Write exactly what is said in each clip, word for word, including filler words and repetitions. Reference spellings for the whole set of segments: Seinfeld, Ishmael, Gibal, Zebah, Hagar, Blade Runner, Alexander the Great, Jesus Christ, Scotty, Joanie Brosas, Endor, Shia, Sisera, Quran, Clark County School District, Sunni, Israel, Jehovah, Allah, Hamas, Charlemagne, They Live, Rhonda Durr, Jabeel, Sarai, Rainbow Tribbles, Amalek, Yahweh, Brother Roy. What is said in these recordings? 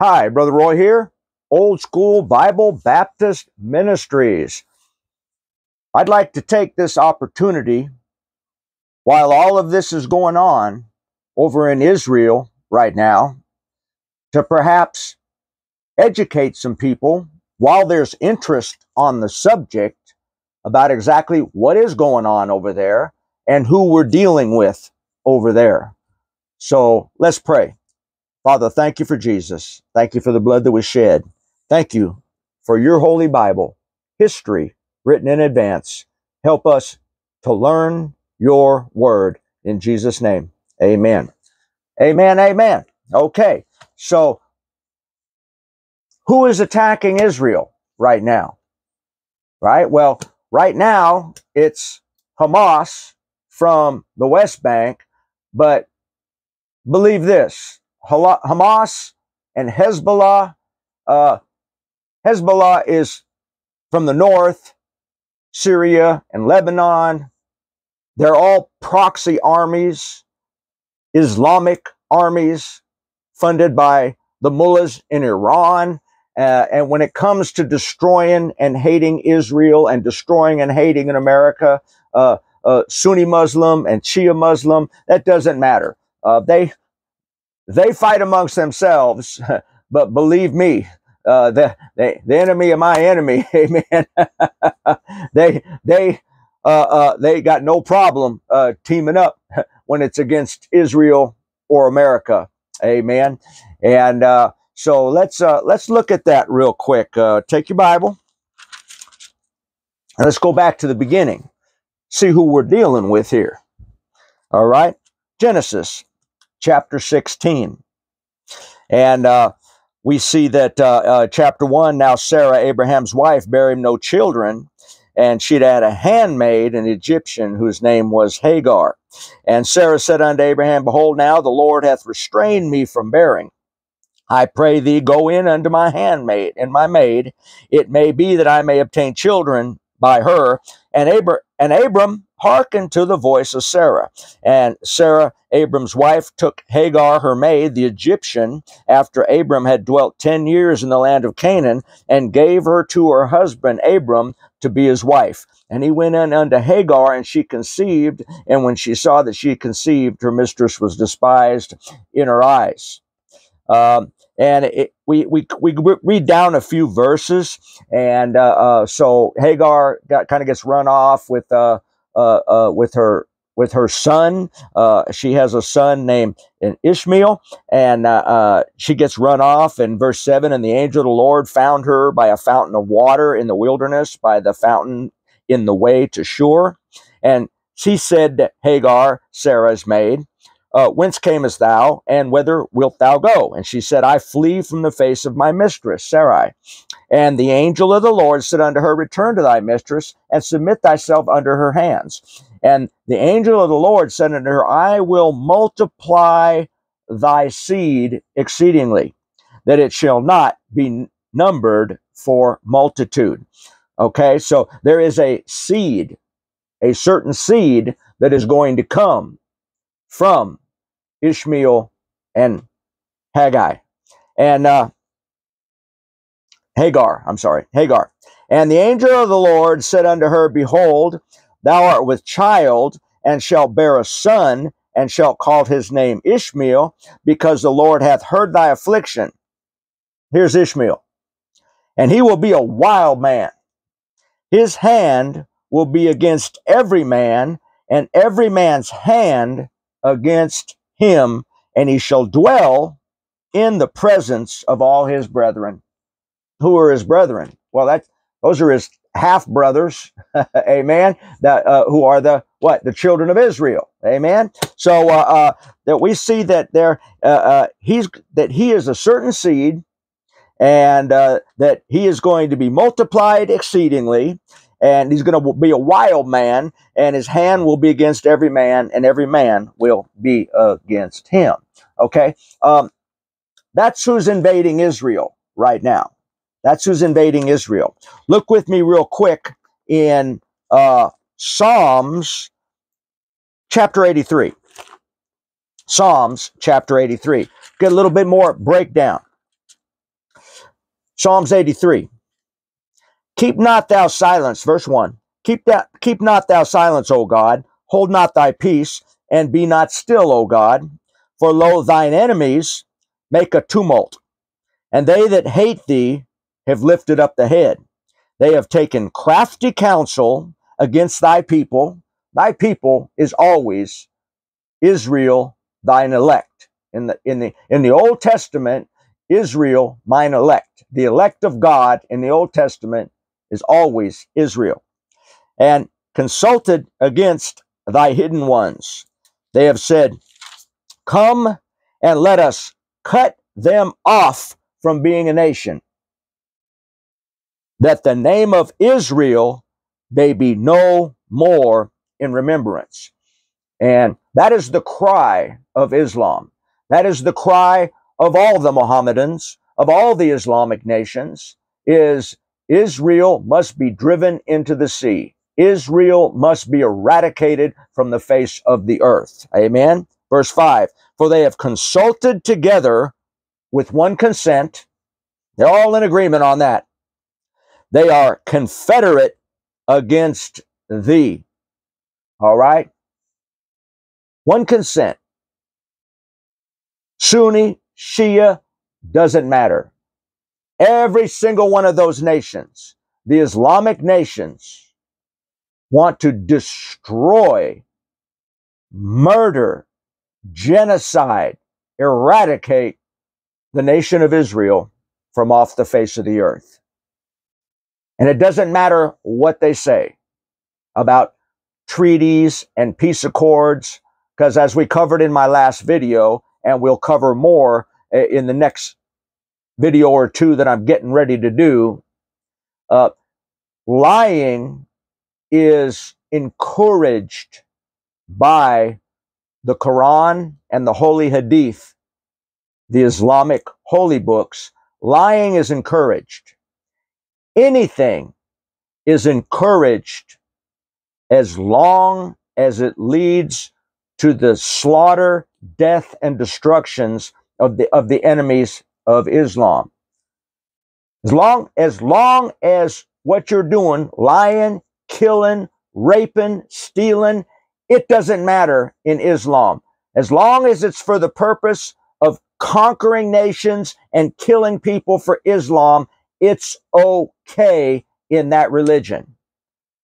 Hi, Brother Roy here, Old School Bible Baptist Ministries. I'd like to take this opportunity, while all of this is going on over in Israel right now, to perhaps educate some people while there's interest on the subject about exactly what is going on over there and who we're dealing with over there. So let's pray. Father, thank you for Jesus. Thank you for the blood that was shed. Thank you for your Holy Bible, history written in advance. Help us to learn your word in Jesus' name. Amen. Amen. Amen. Okay. So who is attacking Israel right now? Right? Well, right now it's Hamas from the West Bank, but believe this, Hamas and Hezbollah, uh, Hezbollah is from the north, Syria and Lebanon. They're all proxy armies, Islamic armies funded by the mullahs in Iran. Uh, and when it comes to destroying and hating Israel and destroying and hating in America, uh, uh, Sunni Muslim and Shia Muslim, that doesn't matter. Uh, they they fight amongst themselves, but believe me, uh, the, the the enemy of my enemy, amen. they they uh, uh, they got no problem uh, teaming up when it's against Israel or America, amen. And uh, so let's uh, let's look at that real quick. Uh, take your Bible and let's go back to the beginning. See who we're dealing with here. All right, Genesis chapter sixteen, and uh, we see that uh, uh, chapter one. Now Sarah, Abraham's wife, bare him no children, and she'd had a handmaid, an Egyptian, whose name was Hagar. And Sarah said unto Abraham, Behold, now the Lord hath restrained me from bearing. I pray thee, go in unto my handmaid and my maid. It may be that I may obtain children by her. And, Abra and Abram hearkened to the voice of Sarah. And Sarah, Abram's wife, took Hagar, her maid, the Egyptian, after Abram had dwelt ten years in the land of Canaan, and gave her to her husband, Abram, to be his wife. And he went in unto Hagar, and she conceived. And when she saw that she conceived, her mistress was despised in her eyes. Um, and it, we, we, we read down a few verses, and, uh, uh so Hagar got, kind of gets run off with, uh, uh, uh, with her, with her son. Uh, she has a son named Ishmael, and, uh, uh, she gets run off in verse seven, and the angel of the Lord found her by a fountain of water in the wilderness, by the fountain in the way to Shur. And she said to Hagar, Sarah's maid, Uh, whence camest thou, and whither wilt thou go? And she said, I flee from the face of my mistress, Sarai. And the angel of the Lord said unto her, Return to thy mistress, and submit thyself under her hands. And the angel of the Lord said unto her, I will multiply thy seed exceedingly, that it shall not be numbered for multitude. Okay, so there is a seed, a certain seed that is going to come from Ishmael and Haggai and uh, Hagar, I'm sorry, Hagar. And the angel of the Lord said unto her, Behold, thou art with child, and shalt bear a son, and shalt call his name Ishmael, because the Lord hath heard thy affliction. Here's Ishmael. And he will be a wild man. His hand will be against every man, and every man's hand against him, and he shall dwell in the presence of all his brethren. Who are his brethren? Well, that those are his half brothers, amen. That uh, who are the what? The children of Israel, amen. So uh, uh, that we see that there uh, uh, he's that he is a certain seed, and uh, that he is going to be multiplied exceedingly. And he's going to be a wild man, and his hand will be against every man, and every man will be against him. Okay, um, that's who's invading Israel right now. That's who's invading Israel. Look with me real quick in uh, Psalms chapter eighty-three. Psalms chapter eighty-three. Get a little bit more breakdown. Psalms eighty-three. Keep not thou silence, verse one. Keep that, keep not thou silence, O God. Hold not thy peace, and be not still, O God. For lo, thine enemies make a tumult, and they that hate thee have lifted up the head. They have taken crafty counsel against thy people. Thy people is always Israel, thine elect. In the in the in the Old Testament, Israel, mine elect. The elect of God in the Old Testament is always Israel. And consulted against thy hidden ones. They have said, come and let us cut them off from being a nation, that the name of Israel may be no more in remembrance. And that is the cry of Islam. That is the cry of all the Mohammedans, of all the Islamic nations, is Israel must be driven into the sea. Israel must be eradicated from the face of the earth. Amen. Verse five, for they have consulted together with one consent. They're all in agreement on that. They are confederate against thee. All right? One consent. Sunni, Shia, doesn't matter. Every single one of those nations, the Islamic nations, want to destroy, murder, genocide, eradicate the nation of Israel from off the face of the earth. And it doesn't matter what they say about treaties and peace accords, because as we covered in my last video, and we'll cover more in the next video or two that I'm getting ready to do, uh, lying is encouraged by the Quran and the Holy Hadith, the Islamic holy books. Lying is encouraged. Anything is encouraged as long as it leads to the slaughter, death, and destructions of the of the enemies of Islam. As long as long as what you're doing, lying, killing, raping, stealing, it doesn't matter in Islam. As long as it's for the purpose of conquering nations and killing people for Islam, it's okay in that religion.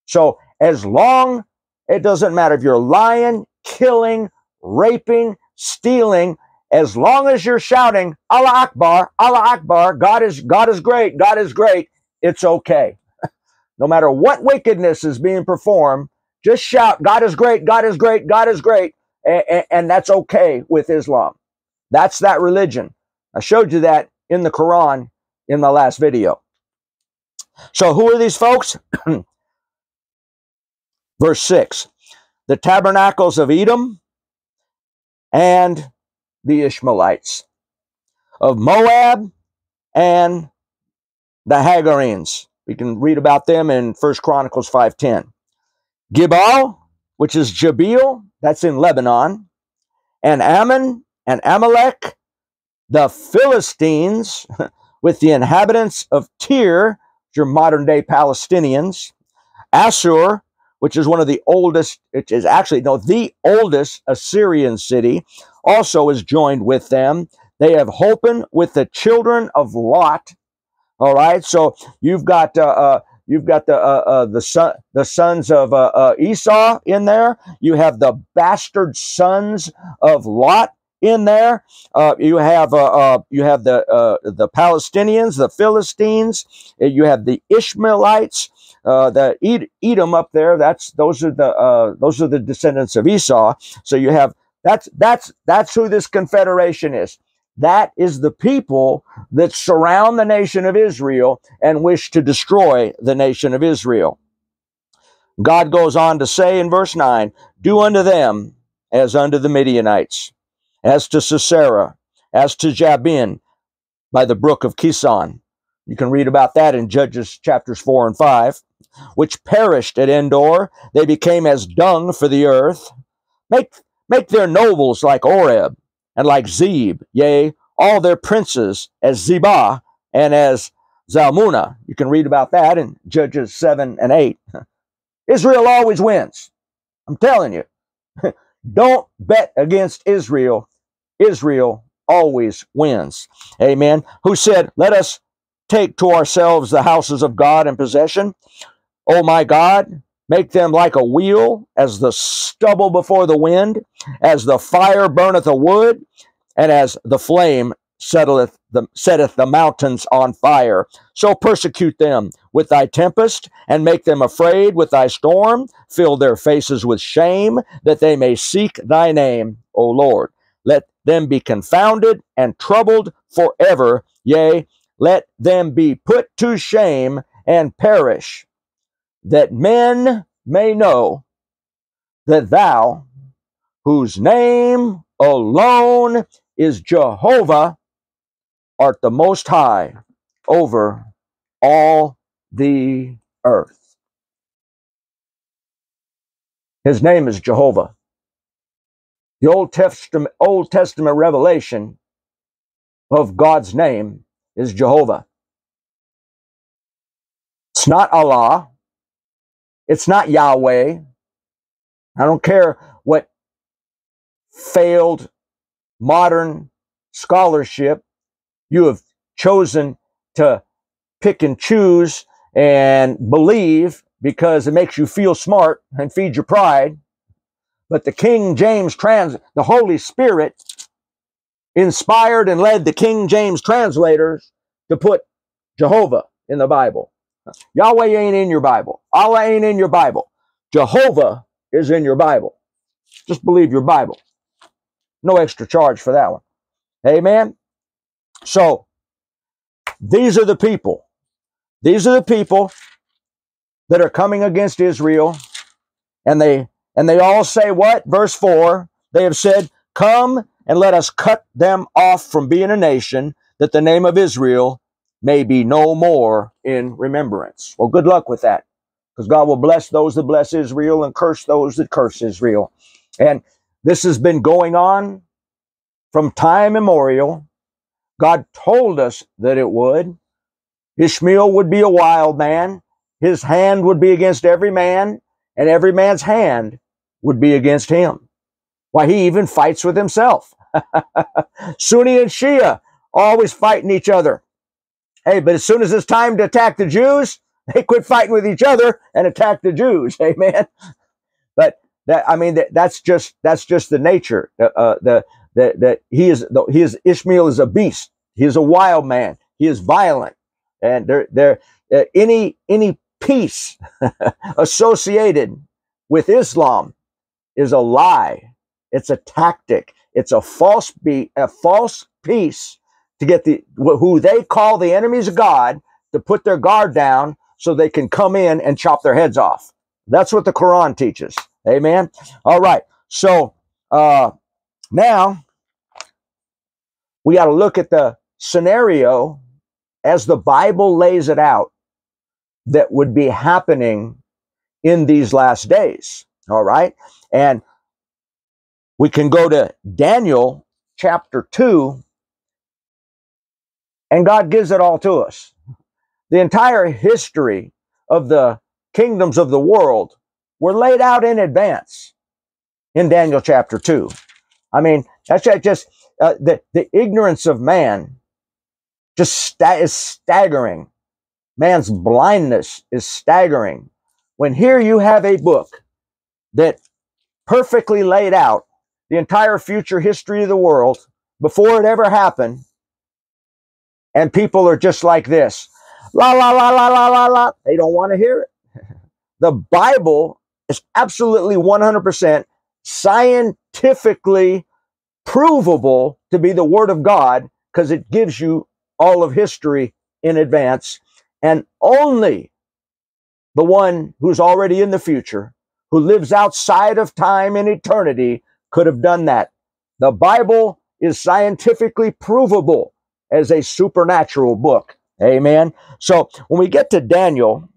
So as long, it doesn't matter if you're lying, killing, raping, stealing, as long as you're shouting, Allah Akbar, Allah Akbar, God is, God is great, God is great, it's okay. No matter what wickedness is being performed, just shout, God is great, God is great, God is great, and, and that's okay with Islam. That's that religion. I showed you that in the Quran in my last video. So who are these folks? Verse six, the tabernacles of Edom and the Ishmaelites, of Moab and the Hagarines. We can read about them in First Chronicles five ten. Gibal, which is Jabeel, that's in Lebanon, and Ammon and Amalek, the Philistines, with the inhabitants of Tyre, your modern-day Palestinians, Assur, which is one of the oldest, which is actually, no, the oldest Assyrian city, also is joined with them. They have holpen with the children of Lot. All right, so you've got uh, uh, you've got the uh, uh, the son, the sons of uh, uh, Esau in there. You have the bastard sons of Lot in there. Uh, you have uh, uh, you have the uh, the Palestinians, the Philistines. You have the Ishmaelites. Uh, the Ed Edom up there, that's those are the uh, those are the descendants of Esau. So you have that's that's that's who this confederation is. That is the people that surround the nation of Israel and wish to destroy the nation of Israel. God goes on to say in verse nine, do unto them as unto the Midianites, as to Sisera, as to Jabin, by the brook of Kishon. You can read about that in Judges chapters four and five. Which perished at Endor, they became as dung for the earth. Make, Make their nobles like Oreb and like Zeb, yea, all their princes as Zebah and as Zalmunna. You can read about that in Judges seven and eight. Israel always wins. I'm telling you. Don't bet against Israel. Israel always wins. Amen. Who said, let us take to ourselves the houses of God in possession. O my God, make them like a wheel, as the stubble before the wind, as the fire burneth a wood, and as the flame settleth the, setteth the mountains on fire. So persecute them with thy tempest, and make them afraid with thy storm. Fill their faces with shame, that they may seek thy name, O Lord. Let them be confounded and troubled forever. Yea, let them be put to shame and perish, that men may know that thou, whose name alone is Jehovah, art the Most High over all the earth. His name is Jehovah. The Old Testament, Old Testament revelation of God's name is Jehovah. It's not Allah. It's not Yahweh. I don't care what failed modern scholarship you have chosen to pick and choose and believe because it makes you feel smart and feed your pride. But the King James trans, the Holy Spirit inspired and led the King James translators to put Jehovah in the Bible. Yahweh ain't in your Bible. Allah ain't in your Bible. Jehovah is in your Bible. Just believe your Bible. No extra charge for that one. Amen? So, these are the people. These are the people that are coming against Israel. And they, and they all say what? Verse four, they have said, come and let us cut them off from being a nation, that the name of Israel may be no more in remembrance. Well, good luck with that, because God will bless those that bless Israel and curse those that curse Israel. And this has been going on from time immemorial. God told us that it would. Ishmael would be a wild man. His hand would be against every man, and every man's hand would be against him. Why, he even fights with himself. Sunni and Shia always fighting each other. Hey, but as soon as it's time to attack the Jews, they quit fighting with each other and attack the Jews. Amen. But that, I mean, that, that's just that's just the nature. Uh, the that that he is the, he is Ishmael is a beast. He is a wild man. He is violent, and there there uh, any any peace associated with Islam is a lie. It's a tactic. It's a false be a false peace. To get the who they call the enemies of God to put their guard down so they can come in and chop their heads off. That's what the Quran teaches. Amen. All right. So uh, now we got to look at the scenario as the Bible lays it out that would be happening in these last days. All right. And we can go to Daniel chapter two. And God gives it all to us. The entire history of the kingdoms of the world were laid out in advance in Daniel chapter two. I mean, that's just uh, the, the ignorance of man just sta is staggering. Man's blindness is staggering. When here you have a book that perfectly laid out the entire future history of the world before it ever happened, and people are just like this. La, la, la, la, la, la, la. They don't want to hear it. The Bible is absolutely one hundred percent scientifically provable to be the Word of God because it gives you all of history in advance. And only the one who's already in the future, who lives outside of time and eternity, could have done that. The Bible is scientifically provable as a supernatural book. Amen. So when we get to Daniel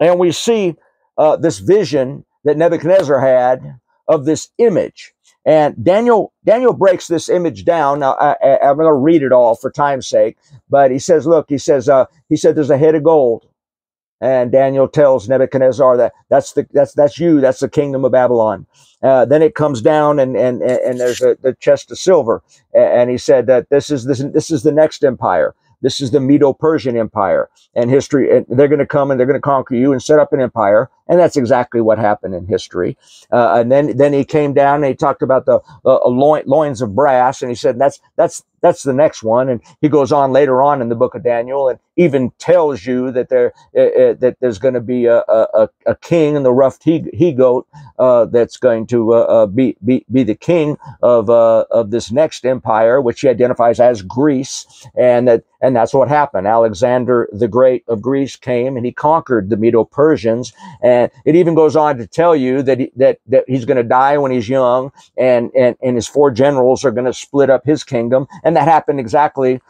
and we see uh, this vision that Nebuchadnezzar had of this image, And Daniel Daniel breaks this image down. Now, I, I, I'm going to read it all for time's sake. But he says, look, he says, uh, he said, there's a head of gold. And Daniel tells Nebuchadnezzar that that's the that's that's you. That's the kingdom of Babylon. Uh, then it comes down, and and and there's a the chest of silver. And he said that this is this this is the next empire. This is the Medo-Persian Empire, and history. And they're going to come and they're going to conquer you and set up an empire. And that's exactly what happened in history. Uh, and then then he came down and he talked about the uh, loin, loins of brass, and he said that's that's. That's the next one, and he goes on later on in the book of Daniel, and even tells you that there uh, uh, that there's going to be a, a a king in the rough he, he goat uh, that's going to uh, uh, be, be be the king of uh, of this next empire, which he identifies as Greece, and that and that's what happened. Alexander the Great of Greece came and he conquered the Medo-Persians, and it even goes on to tell you that he, that that he's going to die when he's young, and and and his four generals are going to split up his kingdom, and that happened exactly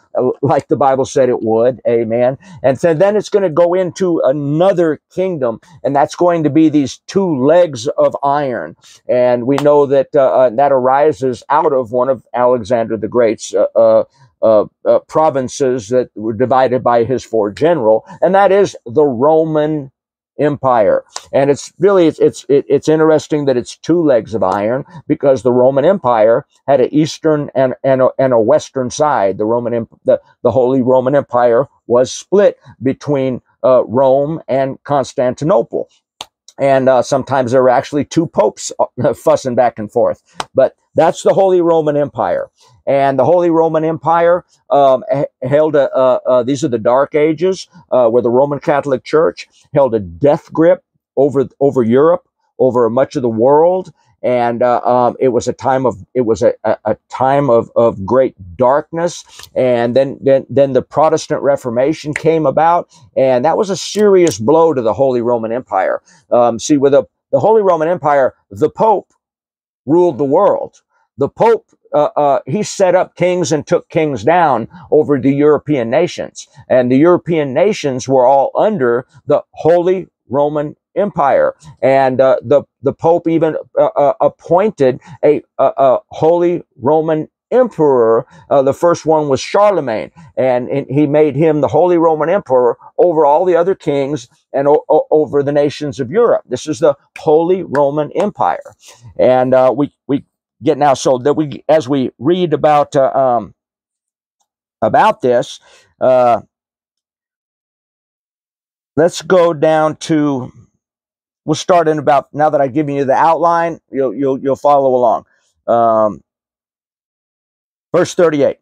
like the Bible said it would. Amen. And so then it's going to go into another kingdom, and that's going to be these two legs of iron. And we know that uh, that arises out of one of Alexander the Great's uh, uh, Uh, uh, provinces that were divided by his four general, and that is the Roman Empire. And it's really it's it's it's interesting that it's two legs of iron, because the Roman Empire had an eastern and and a, and a western side. The Roman Imp- the the Holy Roman Empire was split between uh, Rome and Constantinople, and uh, sometimes there were actually two popes fussing back and forth. But that's the Holy Roman Empire. And the Holy Roman Empire um, held a, uh, uh, these are the Dark Ages, uh, where the Roman Catholic Church held a death grip over, over Europe, over much of the world. And uh, um, it was a time of it was a, a time of, of great darkness, and then, then then the Protestant Reformation came about, and that was a serious blow to the Holy Roman Empire. Um, see, with the, the Holy Roman Empire, the Pope ruled the world. The Pope uh, uh, he set up kings and took kings down over the European nations, and the European nations were all under the Holy Roman Empire. Empire, and uh, the the Pope even uh, uh, appointed a, a, a Holy Roman Emperor. Uh, the first one was Charlemagne, and, and he made him the Holy Roman Emperor over all the other kings and o o over the nations of Europe. This is the Holy Roman Empire, and uh, we we get now so that we as we read about uh, um, about this, uh, let's go down to. We'll start in about, now that I've given you the outline, you'll, you'll, you'll follow along. Um, verse thirty-eight,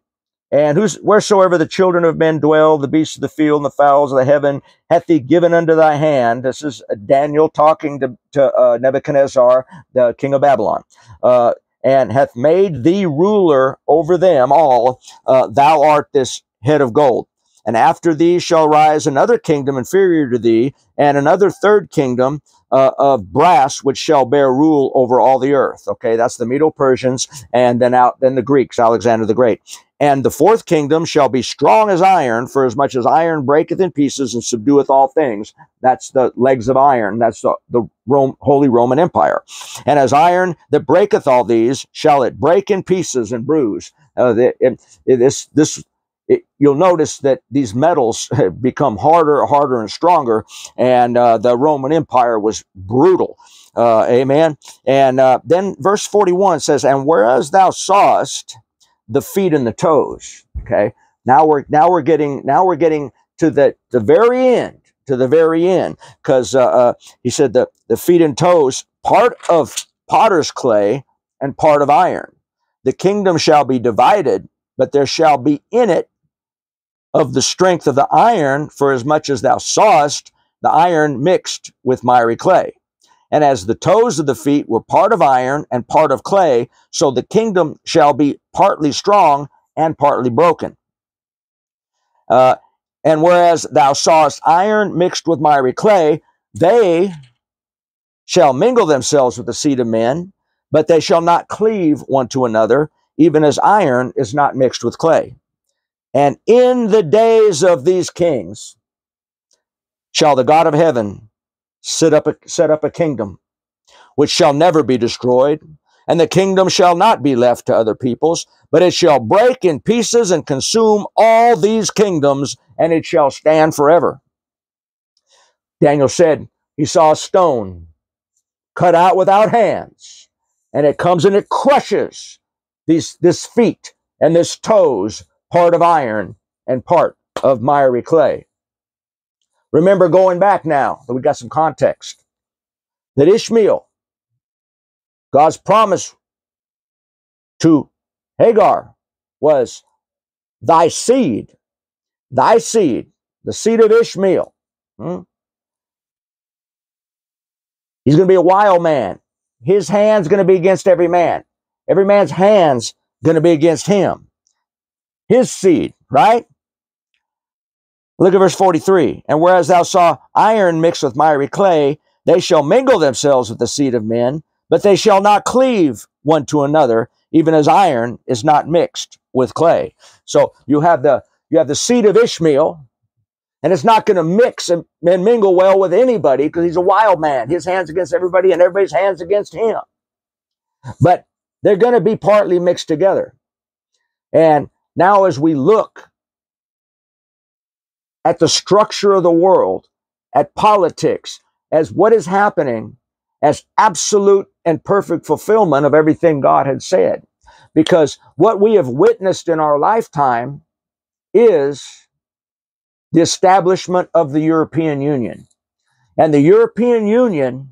and who's, wheresoever the children of men dwell, the beasts of the field and the fowls of the heaven, hath he given unto thy hand. This is Daniel talking to, to uh, Nebuchadnezzar, the king of Babylon. Uh, and hath made thee ruler over them all. Uh, thou art this head of gold. And after thee shall rise another kingdom inferior to thee, and another third kingdom uh, of brass, which shall bear rule over all the earth. Okay, that's the Medo-Persians, and then out then the Greeks, Alexander the Great. And the fourth kingdom shall be strong as iron, for as much as iron breaketh in pieces and subdueth all things. That's the legs of iron. That's the, the Rome, Holy Roman Empire. And as iron that breaketh all these, shall it break in pieces and bruise. Uh, the, it, it, this this. It, you'll notice that these metals become harder, harder, and stronger, and uh, the Roman Empire was brutal. Uh, amen. And uh, then verse forty-one says, "And whereas thou sawest the feet and the toes." Okay. Now we're now we're getting now we're getting to the the very end to the very end because uh, uh, he said the the feet and toes, part of potter's clay and part of iron. The kingdom shall be divided, but there shall be in it of the strength of the iron, for as much as thou sawest the iron mixed with miry clay. And as the toes of the feet were part of iron and part of clay, so the kingdom shall be partly strong and partly broken. Uh, and whereas thou sawest iron mixed with miry clay, they shall mingle themselves with the seed of men, but they shall not cleave one to another, even as iron is not mixed with clay. And in the days of these kings shall the God of heaven set up a, set up a kingdom, which shall never be destroyed, and the kingdom shall not be left to other peoples, but it shall break in pieces and consume all these kingdoms, and it shall stand forever. Daniel said he saw a stone cut out without hands, and it comes and it crushes these, this feet and this toes, part of iron and part of miry clay. Remember, going back now, that we got some context, that Ishmael, God's promise to Hagar was, thy seed, thy seed, the seed of Ishmael. Hmm? He's going to be a wild man. His hand's going to be against every man. Every man's hand's going to be against him. His seed, right? Look at verse forty-three. And whereas thou saw iron mixed with miry clay, they shall mingle themselves with the seed of men, but they shall not cleave one to another, even as iron is not mixed with clay. So you have the, you have the seed of Ishmael, and it's not going to mix and, and mingle well with anybody because he's a wild man. His hand's against everybody and everybody's hand's against him. But they're going to be partly mixed together. And now as we look at the structure of the world, at politics, as what is happening, as absolute and perfect fulfillment of everything God had said. Because what we have witnessed in our lifetime is the establishment of the European Union. And the European Union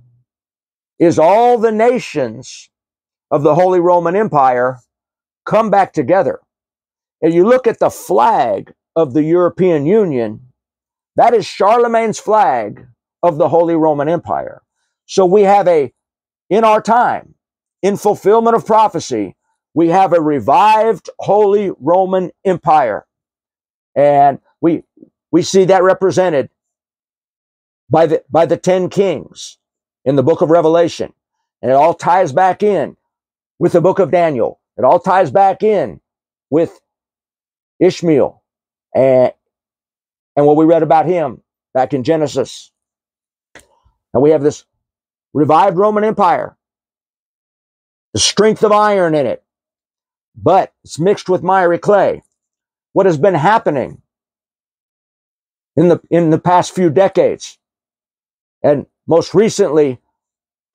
is all the nations of the Holy Roman Empire come back together. And you look at the flag of the European Union, that is Charlemagne's flag of the Holy Roman Empire. So we have a, in our time, in fulfillment of prophecy, we have a revived Holy Roman Empire. And we we see that represented by the, by the ten kings in the book of Revelation. And it all ties back in with the book of Daniel. It all ties back in with Ishmael and, and what we read about him back in Genesis. And we have this revived Roman Empire, the strength of iron in it, but it's mixed with miry clay. What has been happening in the, in the past few decades, and most recently,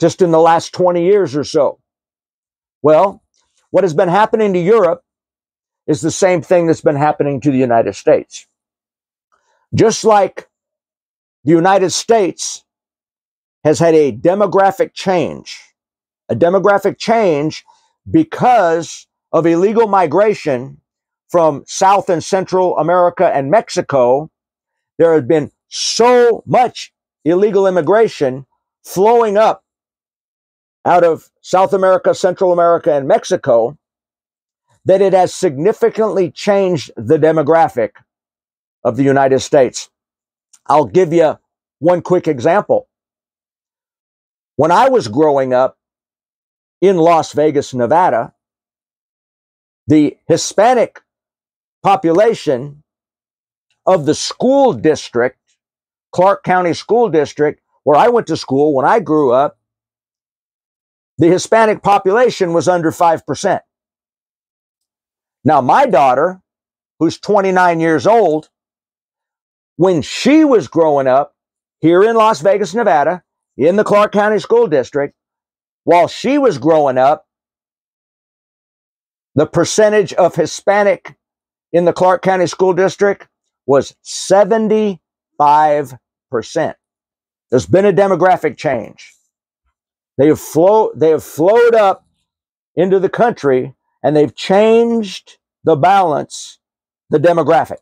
just in the last twenty years or so? Well, what has been happening to Europe is the same thing that's been happening to the United States. Just like the United States has had a demographic change, a demographic change because of illegal migration from South and Central America and Mexico. There had been so much illegal immigration flowing up out of South America, Central America, and Mexico that it has significantly changed the demographic of the United States. I'll give you one quick example. When I was growing up in Las Vegas, Nevada, the Hispanic population of the school district, Clark County School District, where I went to school when I grew up, the Hispanic population was under five percent. Now, my daughter, who's twenty-nine years old, when she was growing up here in Las Vegas, Nevada, in the Clark County School District, while she was growing up, the percentage of Hispanic in the Clark County School District was seventy-five percent. There's been a demographic change. They have, flow, they have flowed up into the country, and they've changed the balance, the demographic.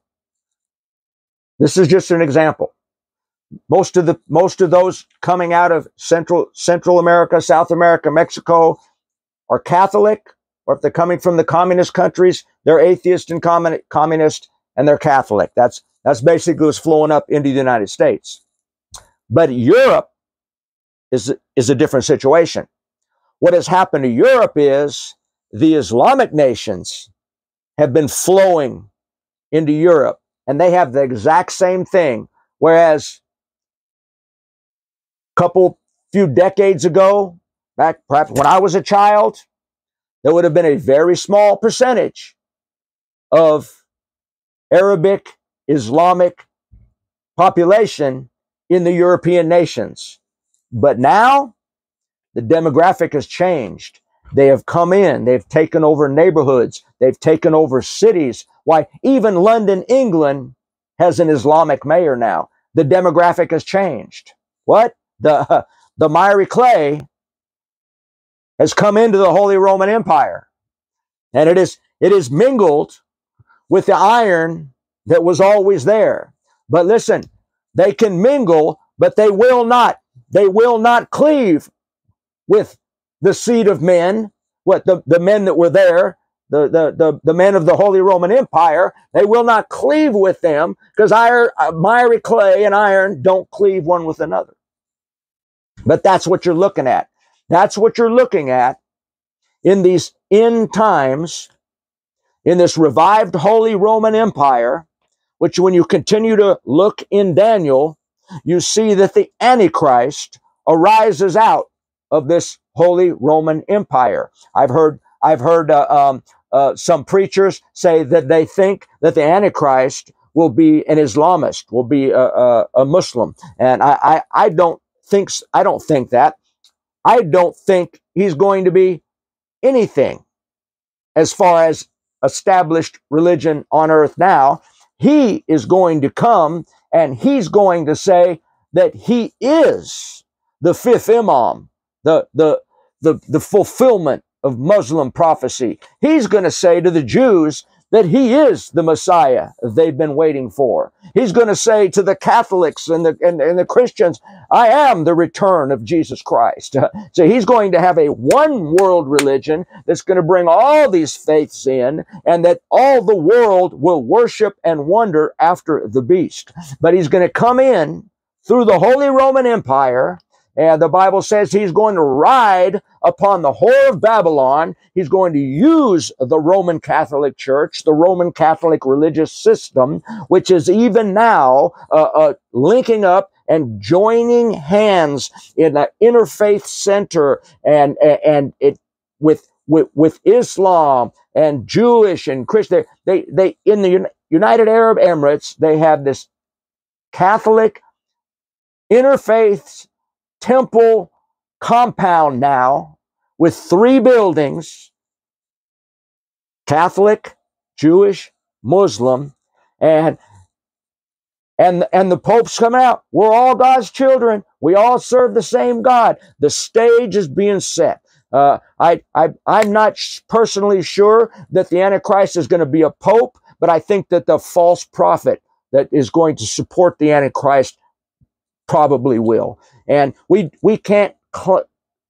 This is just an example. Most of the most of those coming out of Central Central America, South America, Mexico are Catholic, or if they're coming from the communist countries, they're atheist and communist, and they're Catholic. That's that's basically what's flowing up into the United States. But Europe is is a different situation. What has happened to Europe is the Islamic nations have been flowing into Europe, and they have the exact same thing. Whereas couple few decades ago, back perhaps when I was a child, There would have been a very small percentage of Arabic Islamic population in the European nations. But now the demographic has changed. They have come in. They've taken over neighborhoods. They've taken over cities. Why, even London, England has an Islamic mayor now. The demographic has changed. What? The, uh, the miry clay has come into the Holy Roman Empire. And it is, it is mingled with the iron that was always there. But listen, they can mingle, but they will not. They will not cleave with the seed of men, what the, the men that were there, the, the, the, the men of the Holy Roman Empire. They will not cleave with them, because iron, uh, miry clay and iron don't cleave one with another. But that's what you're looking at. That's what you're looking at in these end times, in this revived Holy Roman Empire, which when you continue to look in Daniel, you see that the Antichrist arises out of this Holy Roman Empire. I've heard, I've heard uh, um, uh, some preachers say that they think that the Antichrist will be an Islamist, will be a, a, a Muslim, and I, I, I don't think, I don't think that. I don't think he's going to be anything as far as established religion on earth now. He is going to come and he's going to say that he is the fifth Imam, the, the, the, the fulfillment of Muslim prophecy. He's going to say to the Jews that he is the Messiah they've been waiting for. He's going to say to the Catholics and the, and, and the Christians, I am the return of Jesus Christ. So he's going to have a one world religion that's going to bring all these faiths in, and that all the world will worship and wonder after the beast. But he's going to come in through the Holy Roman Empire, and the Bible says he's going to ride upon the whore of Babylon. He's going to use the Roman Catholic Church, the Roman Catholic religious system, which is even now uh, uh, linking up and joining hands in an interfaith center, and and it with with with Islam and Jewish and Christian. They they in the United Arab Emirates, they have this Catholic interfaith temple compound now with three buildings, Catholic, Jewish, Muslim, and and and the Pope's coming out. We're all God's children. We all serve the same God. The stage is being set. Uh, I I I'm not personally sure that the Antichrist is going to be a pope, but I think that the false prophet that is going to support the Antichrist probably will. And we we can't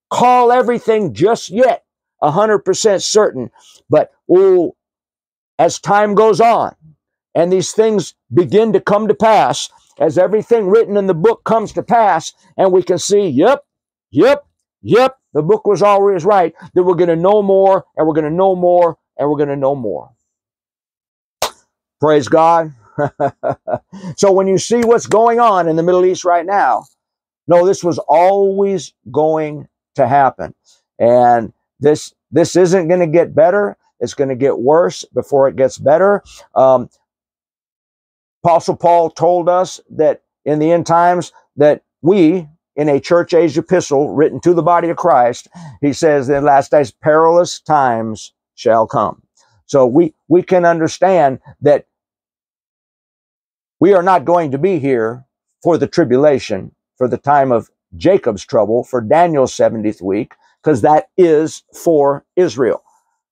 call everything just yet one hundred percent certain, but ooh, as time goes on and these things begin to come to pass, as everything written in the book comes to pass, and we can see, yep, yep, yep, the book was always right, that we're going to know more, and we're going to know more, and we're going to know more. Praise God. So when you see what's going on in the Middle East right now, no, this was always going to happen. And this, this isn't going to get better. It's going to get worse before it gets better. Um, Apostle Paul told us that in the end times that we, in a church age epistle written to the body of Christ, he says that in last days, perilous times shall come. So we, we can understand that we are not going to be here for the tribulation, for the time of Jacob's trouble, for Daniel's seventieth week, because that is for Israel.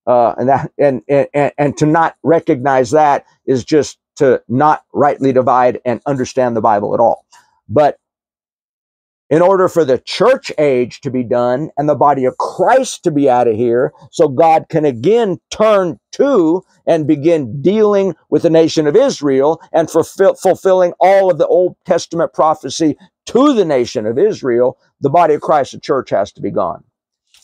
Uh, and, that, and, and, and to not recognize that is just to not rightly divide and understand the Bible at all. But in order for the church age to be done and the body of Christ to be out of here, so God can again turn to and begin dealing with the nation of Israel and fulfill, fulfilling all of the Old Testament prophecy to the nation of Israel, the body of Christ, the church, has to be gone.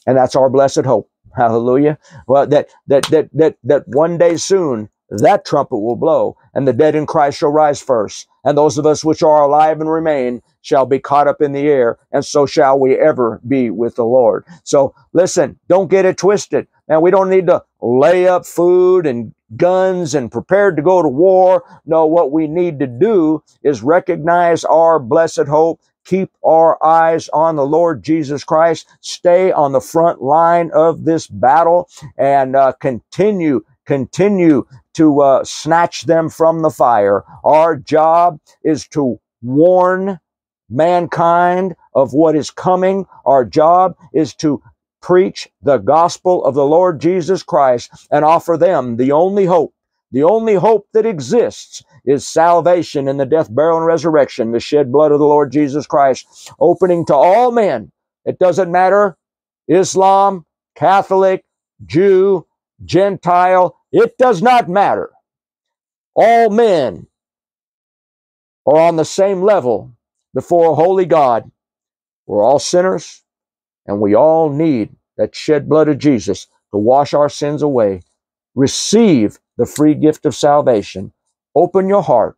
And that's our blessed hope. Hallelujah. Well, that, that, that, that, that one day soon, that trumpet will blow, and the dead in Christ shall rise first. And those of us which are alive and remain shall be caught up in the air, and so shall we ever be with the Lord. So listen, don't get it twisted. Now, we don't need to lay up food and guns and prepared to go to war. No, what we need to do is recognize our blessed hope, keep our eyes on the Lord Jesus Christ, stay on the front line of this battle, and uh, continue, continue to uh, snatch them from the fire. Our job is to warn mankind of what is coming. Our job is to preach the gospel of the Lord Jesus Christ and offer them the only hope. The only hope that exists is salvation in the death, burial, and resurrection, the shed blood of the Lord Jesus Christ, opening to all men. It doesn't matter, Islam, Catholic, Jew, Gentile, it does not matter. All men are on the same level before a holy God. We're all sinners, and we all need that shed blood of Jesus to wash our sins away. Receive the free gift of salvation. Open your heart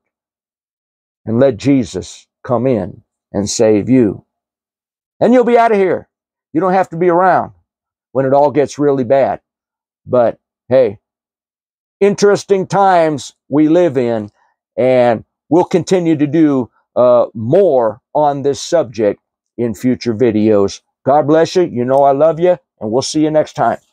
and let Jesus come in and save you. And you'll be out of here. You don't have to be around when it all gets really bad. But hey, interesting times we live in, and we'll continue to do uh, more on this subject in future videos. God bless you. You know I love you, and we'll see you next time.